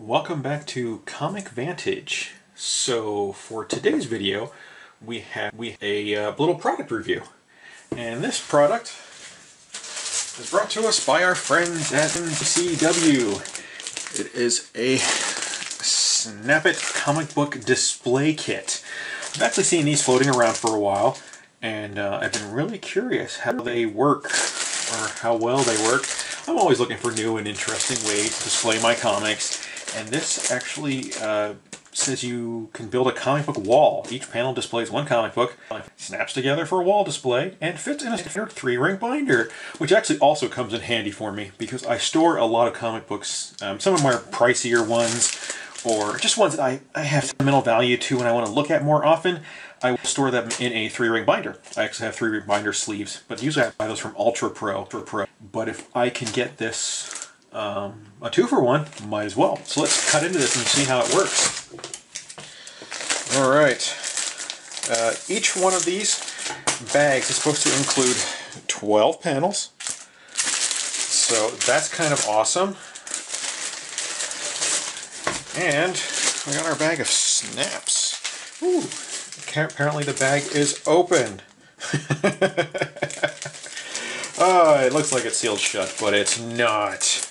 Welcome back to Comic Vantage. So for today's video, we have a little product review, and this product is brought to us by our friends at BCW. It is a Snap-It comic book display kit. I've actually seen these floating around for a while, and I've been really curious how they work or how well they work. I'm always looking for new and interesting ways to display my comics. And this actually says you can build a comic book wall. Each panel displays one comic book, snaps together for a wall display, and fits in a standard 3-ring binder, which actually also comes in handy for me because I store a lot of comic books. Some of them are pricier ones, or just ones that I have sentimental value to and I want to look at more often. I will store them in a 3-ring binder. I actually have 3-ring binder sleeves, but usually I buy those from Ultra Pro. But if I can get this a 2-for-1, might as well. So let's cut into this and see how it works. All right. Each one of these bags is supposed to include 12 panels. So that's kind of awesome. And we got our bag of snaps. Ooh, apparently the bag is open. Oh, it looks like it's sealed shut, but it's not.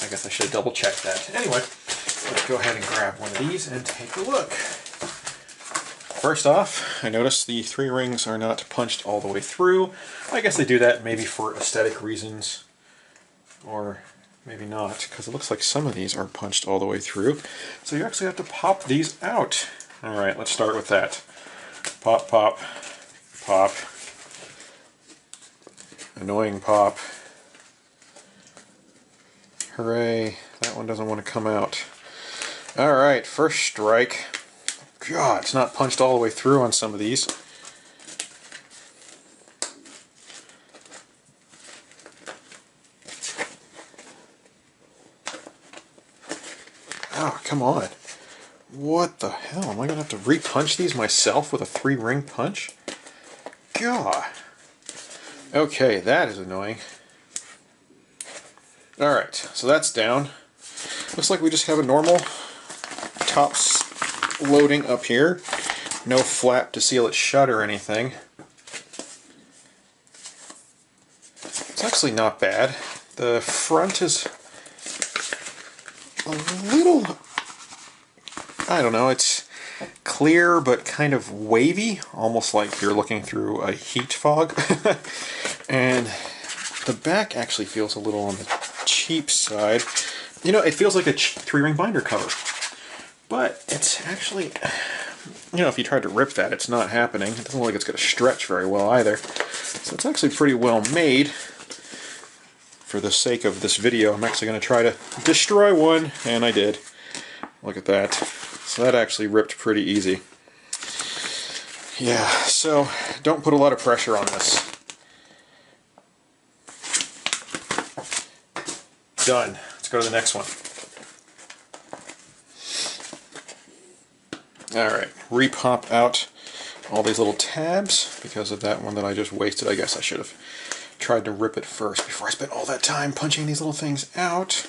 I guess I should have double checked that. Anyway, let's go ahead and grab one of these and take a look. First off, I noticed the 3 rings are not punched all the way through. I guess they do that maybe for aesthetic reasons, or maybe not, because it looks like some of these are punched all the way through. So you actually have to pop these out. All right, let's start with that. Pop, pop, pop. Annoying pop. Hooray, that one doesn't want to come out. All right, first strike. God, it's not punched all the way through on some of these. Oh, come on. What the hell? Am I gonna have to re-punch these myself with a 3-ring punch? God. Okay, that is annoying. Alright, so that's down. Looks like we just have a normal top loading up here. No flap to seal it shut or anything. It's actually not bad. The front is a little, I don't know, it's clear but kind of wavy, almost like you're looking through a heat fog. And the back actually feels a little on the cheap side. You know, it feels like a 3-ring binder cover, but it's actually, you know, if you tried to rip that, it's not happening. It doesn't look like it's going to stretch very well either. So it's actually pretty well made. For the sake of this video, I'm actually going to try to destroy one, and I did. Look at that. So that actually ripped pretty easy. Yeah, so don't put a lot of pressure on this. Done. Let's go to the next one. Alright, re-pop out all these little tabs because of that one that I just wasted. I guess I should have tried to rip it first before I spent all that time punching these little things out.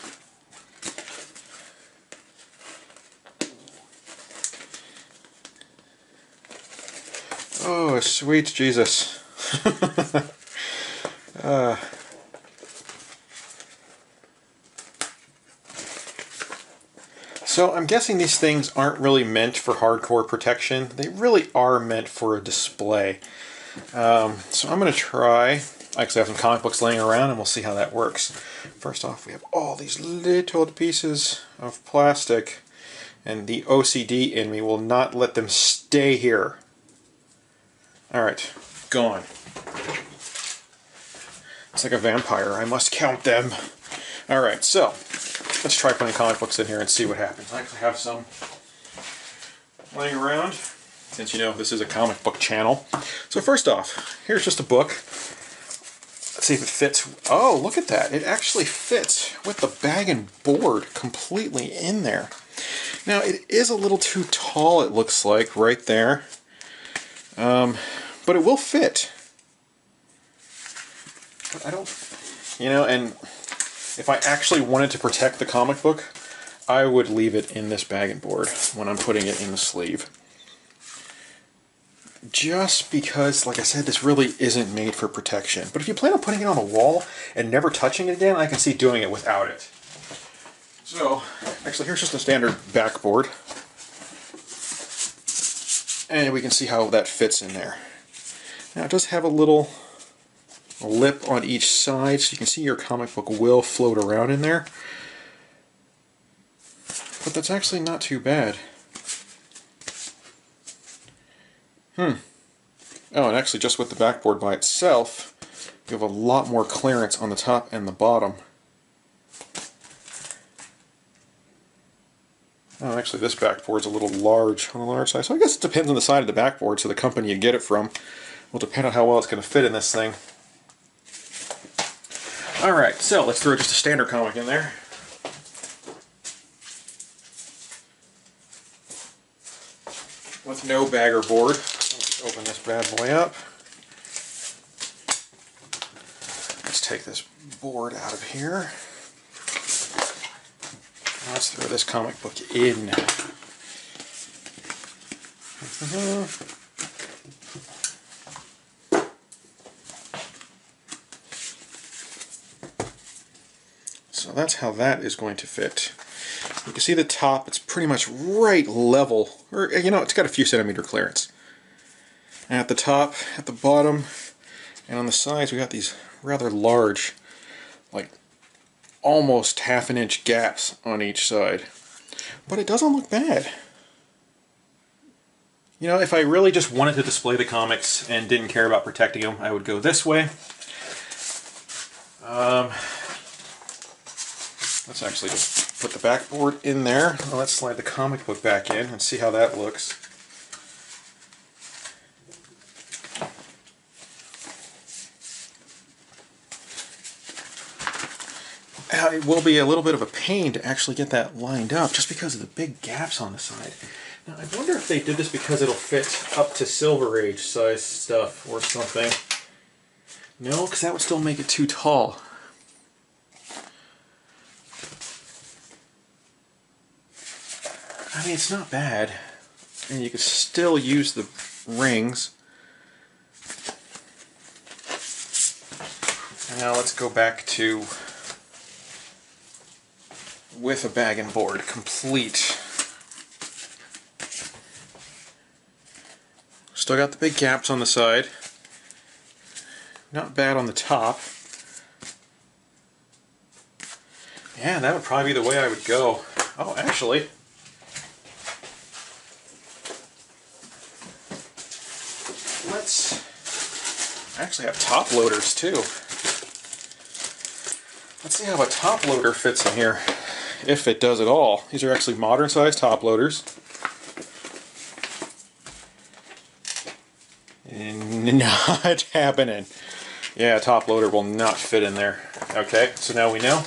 Oh, sweet Jesus. So I'm guessing these things aren't really meant for hardcore protection. They really are meant for a display. So I'm going to try. I actually have some comic books laying around and we'll see how that works. First off, we have all these little pieces of plastic, and the OCD in me will not let them stay here. Alright, gone. It's like a vampire. I must count them. Alright, so let's try putting comic books in here and see what happens. I actually have some laying around, since you know this is a comic book channel. So first off, here's just a book. Let's see if it fits. Oh, look at that. It actually fits with the bag and board completely in there. Now, it is a little too tall, it looks like, right there. But it will fit. But I don't, you know, and if I actually wanted to protect the comic book, I would leave it in this bag and board when I'm putting it in the sleeve. Just because, like I said, this really isn't made for protection. But if you plan on putting it on the wall and never touching it again, I can see doing it without it. So, actually here's just a standard backboard. And we can see how that fits in there. Now it does have a little lip on each side, so you can see your comic book will float around in there. But that's actually not too bad. Oh, and actually just with the backboard by itself, you have a lot more clearance on the top and the bottom. Oh, actually this backboard's a little large on the large side, so I guess it depends on the side of the backboard, so the company you get it from will depend on how well it's going to fit in this thing. Alright, so let's throw just a standard comic in there. With no bag or board. Let's open this bad boy up. Let's take this board out of here. Let's throw this comic book in. So that's how that is going to fit. You can see the top, it's pretty much right level, or you know, it's got a few centimeter clearance. And at the top, at the bottom, and on the sides, we got these rather large, like almost half an inch gaps on each side. But it doesn't look bad. You know, if I really just wanted to display the comics and didn't care about protecting them, I would go this way. Let's actually just put the backboard in there. Now let's slide the comic book back in and see how that looks. It will be a little bit of a pain to actually get that lined up just because of the big gaps on the side. Now I wonder if they did this because it'll fit up to Silver Age size stuff or something. No, because that would still make it too tall. I mean, it's not bad, and you can still use the rings. And now let's go back to with a bag and board complete. Still got the big gaps on the side. Not bad on the top. Yeah, that would probably be the way I would go. Oh, actually. Actually have top loaders too. Let's see how a top loader fits in here, if it does at all. These are actually modern size top loaders. Not happening. Yeah, a top loader will not fit in there. Okay, so now we know.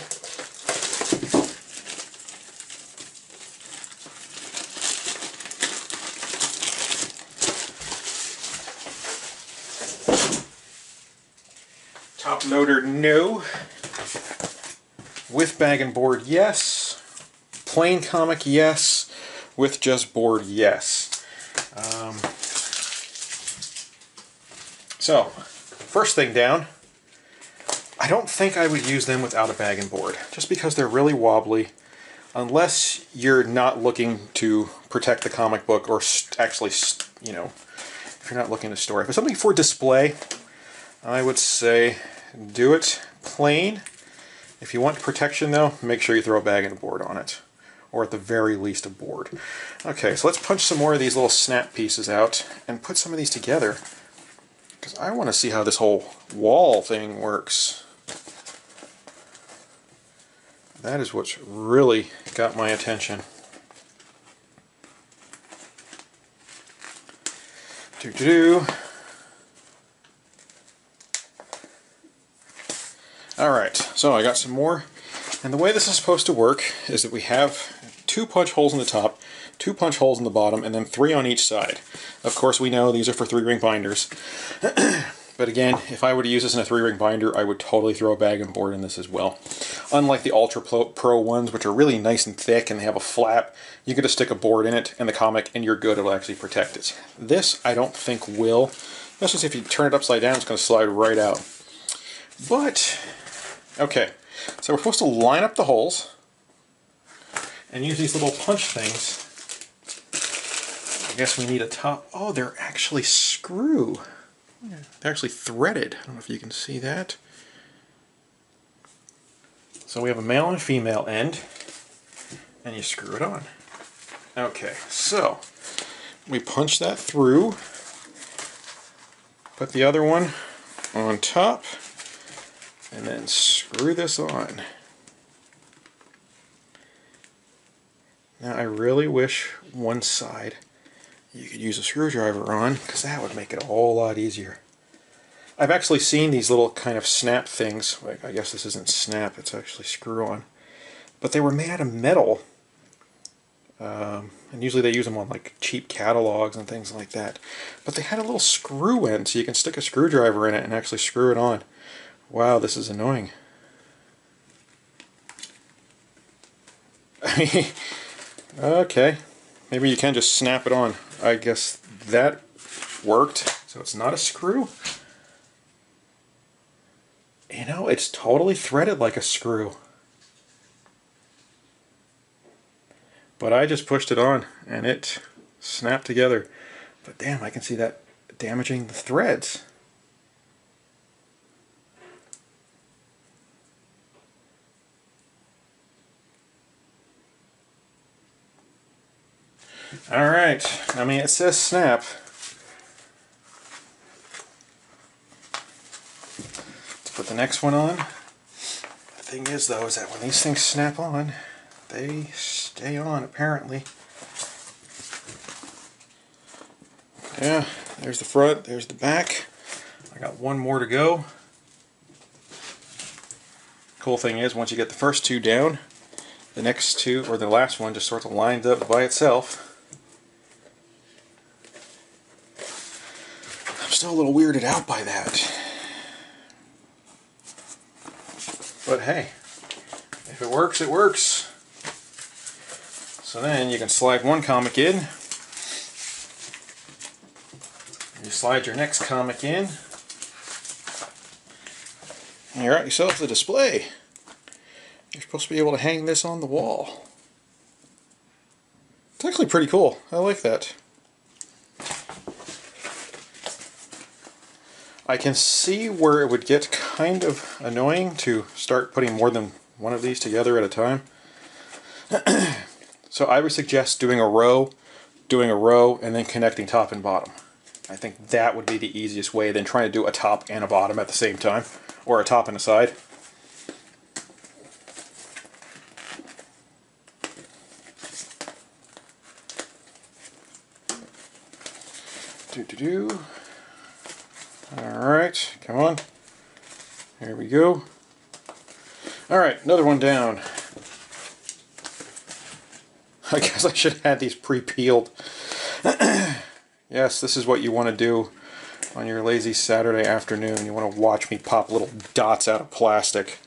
Top loader, no. With bag and board, yes. Plain comic, yes. With just board, yes. So, first thing down, I don't think I would use them without a bag and board, just because they're really wobbly, unless you're not looking to protect the comic book or actually, you know, if you're not looking to store. If it's something for display, I would say do it plain. If you want protection though, make sure you throw a bag and a board on it. Or at the very least a board. Okay, so let's punch some more of these little snap pieces out and put some of these together. Because I want to see how this whole wall thing works. That is what's really got my attention. Alright, so I got some more, and the way this is supposed to work is that we have two punch holes in the top, two punch holes in the bottom, and then three on each side. Of course we know these are for 3-ring binders, but But again, if I were to use this in a 3-ring binder, I would totally throw a bag and board in this as well. Unlike the Ultra Pro ones, which are really nice and thick and they have a flap, you could just stick a board in it and the comic and you're good. It'll actually protect it. This, I don't think will. Especially if you turn it upside down, it's going to slide right out. But, okay. So we're supposed to line up the holes and use these little punch things. I guess we need a top. Oh, they're actually screw. They're actually threaded. I don't know if you can see that. So we have a male and a female end, and you screw it on. Okay, so we punch that through, put the other one on top, and then screw this on. Now I really wish one side you could use a screwdriver on, because that would make it a whole lot easier. I've actually seen these little kind of snap things. Like, I guess this isn't snap, it's actually screw on. But they were made out of metal. And usually they use them on like cheap catalogs and things like that. But they had a little screw end, so you can stick a screwdriver in it and actually screw it on. Wow, this is annoying. I mean, okay. Maybe you can just snap it on. I guess that worked. So it's not a screw. You know, it's totally threaded like a screw. But I just pushed it on and it snapped together. But damn, I can see that damaging the threads. Alright, I mean, it says snap. Let's put the next one on. The thing is, though, is that when these things snap on, they stay on, apparently. Yeah, there's the front, there's the back. I got one more to go. Cool thing is, once you get the first two down, the next two, or the last one, just sort of lines up by itself. Still a little weirded out by that, but hey, if it works, it works. So then you can slide one comic in, you slide your next comic in, and you're at yourself the display. You're supposed to be able to hang this on the wall. It's actually pretty cool. I like that. I can see where it would get kind of annoying to start putting more than one of these together at a time. So I would suggest doing a row, and then connecting top and bottom. I think that would be the easiest way than trying to do a top and a bottom at the same time, or a top and a side. Do-do-do. Alright, come on. Here we go. Alright, another one down. I guess I should have had these pre-peeled. Yes, this is what you want to do on your lazy Saturday afternoon. You want to watch me pop little dots out of plastic.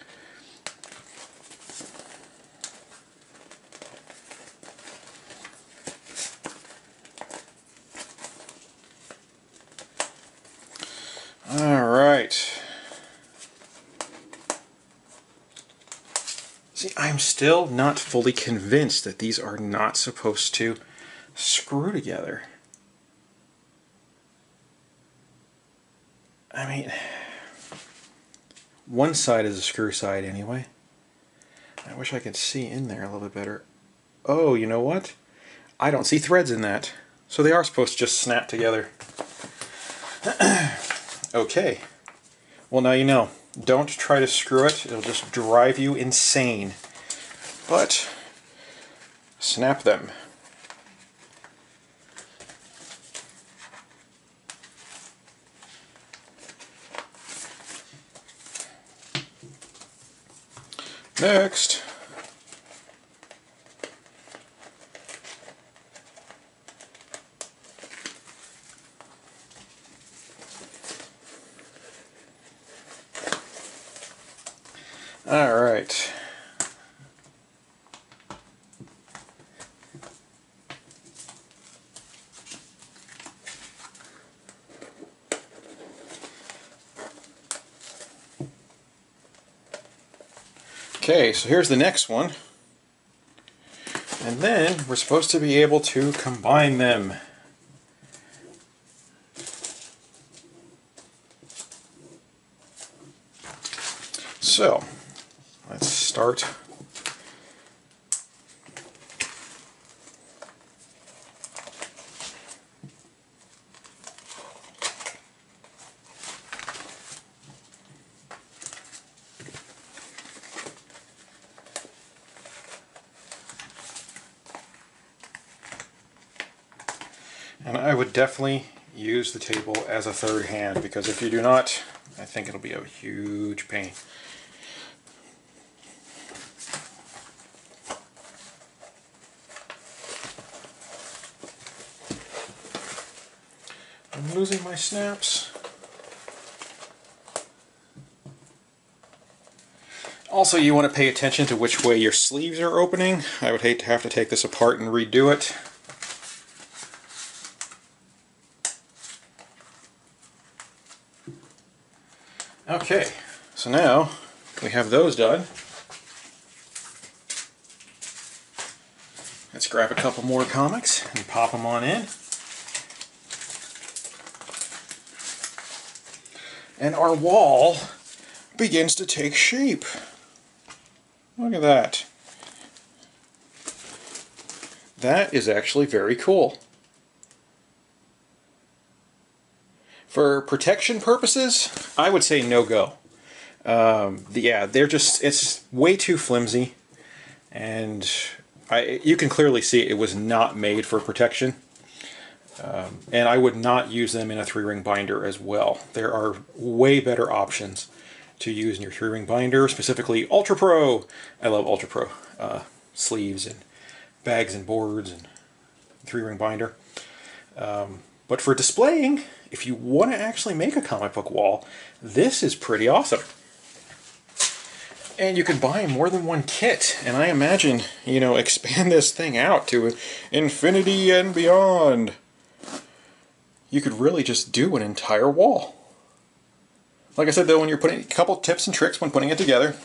I'm still not fully convinced that these are not supposed to screw together. I mean, one side is a screw side anyway. I wish I could see in there a little bit better. Oh, you know what? I don't see threads in that. So they are supposed to just snap together. Okay. Well, now you know. Don't try to screw it. It'll just drive you insane. But snap them. Next. right. Okay, so here's the next one. And then we're supposed to be able to combine them. So, let's start. And I would definitely use the table as a third hand, because if you do not, I think it'll be a huge pain. I'm losing my snaps. Also, you want to pay attention to which way your sleeves are opening. I would hate to have to take this apart and redo it. Okay, so now we have those done. Let's grab a couple more comics and pop them on in. And our wall begins to take shape. Look at that. That is actually very cool. For protection purposes, I would say no go. Yeah, they're just, it's way too flimsy, and you can clearly see it was not made for protection. And I would not use them in a 3-ring binder as well. There are way better options to use in your 3-ring binder, specifically Ultra Pro. I love Ultra Pro sleeves and bags and boards and 3-ring binder. But for displaying, if you want to actually make a comic book wall, this is pretty awesome. And you can buy more than one kit, and I imagine, you know, expand this thing out to infinity and beyond. You could really just do an entire wall. Like I said though, when you're putting, a couple tips and tricks when putting it together,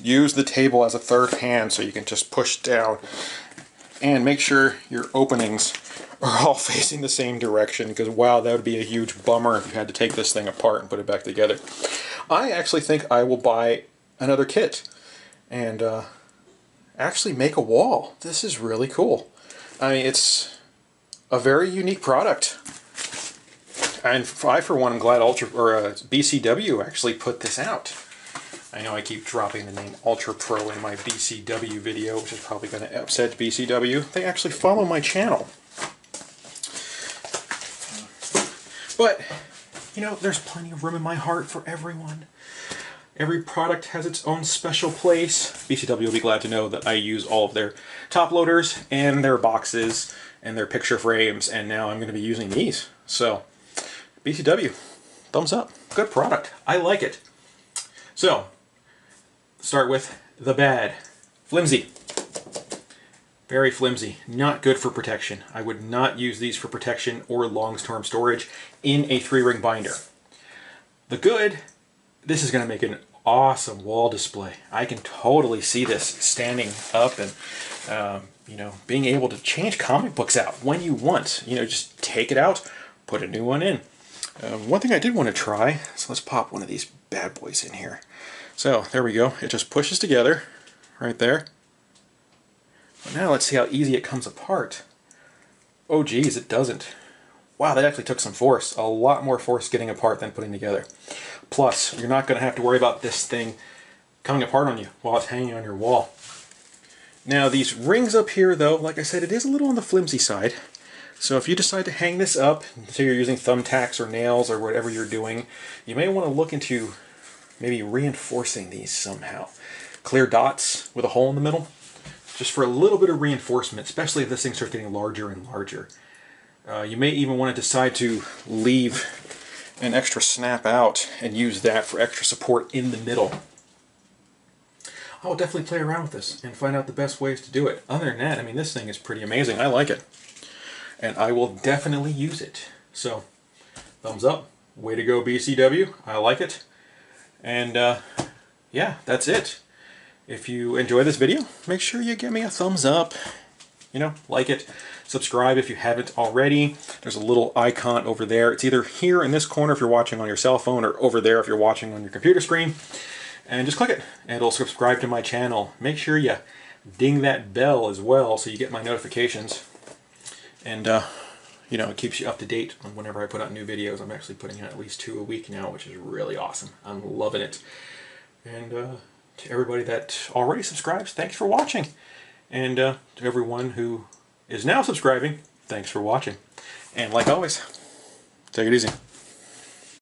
use the table as a third hand so you can just push down. And make sure your openings are all facing the same direction, because wow, that would be a huge bummer if you had to take this thing apart and put it back together. I actually think I will buy another kit and actually make a wall. This is really cool. I mean, it's a very unique product. And I, for one, am glad BCW actually put this out. I know I keep dropping the name Ultra Pro in my BCW video, which is probably going to upset BCW. They actually follow my channel. But, you know, there's plenty of room in my heart for everyone. Every product has its own special place. BCW will be glad to know that I use all of their top loaders and their boxes and their picture frames, and now I'm going to be using these. So, BCW, thumbs up. Good product. I like it. So, start with the bad. Flimsy. Very flimsy. Not good for protection. I would not use these for protection or long-term storage in a 3-ring binder. The good, this is going to make an awesome wall display. I can totally see this standing up and, you know, being able to change comic books out when you want. You know, just take it out, put a new one in. One thing I did want to try, so let's pop one of these bad boys in here. So there we go. It just pushes together right there. But now let's see how easy it comes apart. Oh geez, it doesn't. Wow, that actually took some force. A lot more force getting apart than putting together. Plus, you're not going to have to worry about this thing coming apart on you while it's hanging on your wall. Now these rings up here though, like I said, it is a little on the flimsy side. So if you decide to hang this up, say you're using thumbtacks or nails or whatever you're doing, you may want to look into maybe reinforcing these somehow. Clear dots with a hole in the middle, just for a little bit of reinforcement, especially if this thing starts getting larger and larger. You may even want to decide to leave an extra snap out and use that for extra support in the middle. I'll definitely play around with this and find out the best ways to do it. Other than that, I mean, this thing is pretty amazing. I like it. And I will definitely use it. So, thumbs up. Way to go, BCW. I like it. And, yeah, that's it. If you enjoy this video, make sure you give me a thumbs up. You know, like it. Subscribe if you haven't already. There's a little icon over there. It's either here in this corner if you're watching on your cell phone, or over there if you're watching on your computer screen. And just click it, and it'll subscribe to my channel. Make sure you ding that bell as well so you get my notifications. And, you know, it keeps you up to date on whenever I put out new videos. I'm actually putting out at least 2 a week now, which is really awesome. I'm loving it. And to everybody that already subscribes, thanks for watching. And to everyone who is now subscribing, thanks for watching. And like always, take it easy.